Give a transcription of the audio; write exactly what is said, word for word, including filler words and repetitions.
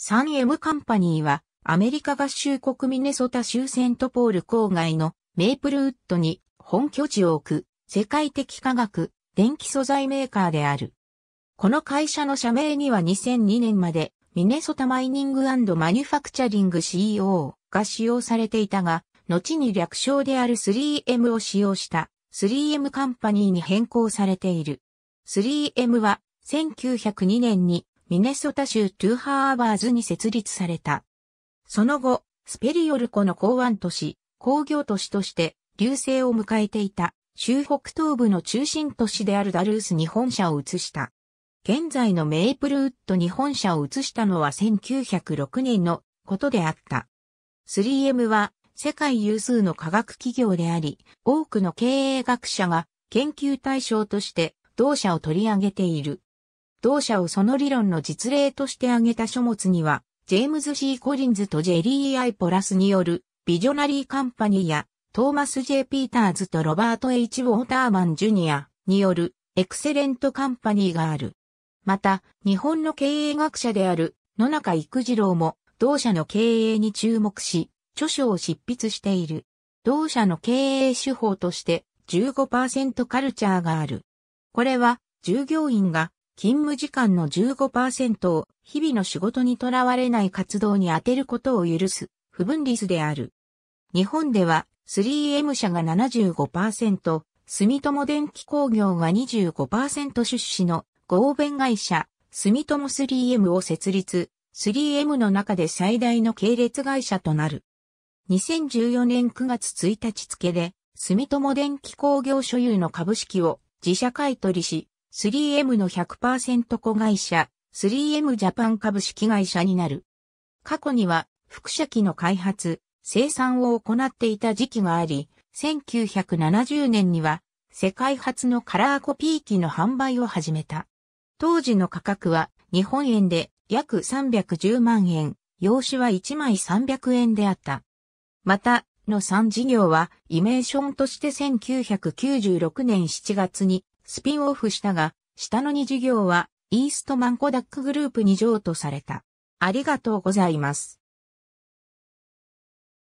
スリーエム カンパニーはアメリカ合衆国ミネソタ州セントポール郊外のメイプルウッドに本拠地を置く世界的化学・電気素材メーカーである。この会社の社名にはにせんにねんまでミネソタマイニング&マニュファクチャリング シーイーオー が使用されていたが、後に略称である スリーエム を使用した。スリーエム カンパニーに変更されている。スリーエム はせんきゅうひゃくにねんにミネソタ州トゥーハーバーズに設立された。その後、スペリオル湖の港湾都市、工業都市として隆盛を迎えていた州北東部の中心都市であるダルースに本社を移した。現在のメイプルウッドに本社を移したのはせんきゅうひゃくろくねんのことであった。スリーエム は世界有数の化学企業であり、多くの経営学者が研究対象として同社を取り上げている。同社をその理論の実例として挙げた書物には、ジェームズ・シー・コリンズとジェリー・アイ・ポラスによるビジョナリー・カンパニーや、トーマス・ジェイ・ピーターズとロバート・エイチ・ウォーターマン・ジュニアによるエクセレント・カンパニーがある。また、日本の経営学者である野中育次郎も同社の経営に注目し、著書を執筆している。同社の経営手法として じゅうごパーセント カルチャーがある。これは従業員が勤務時間の じゅうごパーセント を日々の仕事にとらわれない活動に充てることを許す不分率である。日本では スリーエム 社が ななじゅうごパーセント、住友電機工業が にじゅうごパーセント 出資の合弁会社、住友 スリーエム を設立、スリーエム の中で最大の系列会社となる。にせんじゅうよねんくがつついたち付で、住友電機工業所有の株式を自社買取し、スリーエム の ひゃくパーセント 子会社、スリーエム ジャパン株式会社になる。過去には、輻射器の開発、生産を行っていた時期があり、せんきゅうひゃくななじゅうねんには、世界初のカラーコピー機の販売を始めた。当時の価格は、日本円で約さんびゃくじゅうまんえん、洋紙はいちまいさんびゃくえんであった。また、のさん事業は、イメーションとしてせんきゅうひゃくきゅうじゅうろくねんしちがつにスピンオフしたが、下のに事業は、イーストマンコダックグループに譲渡された。ありがとうございます。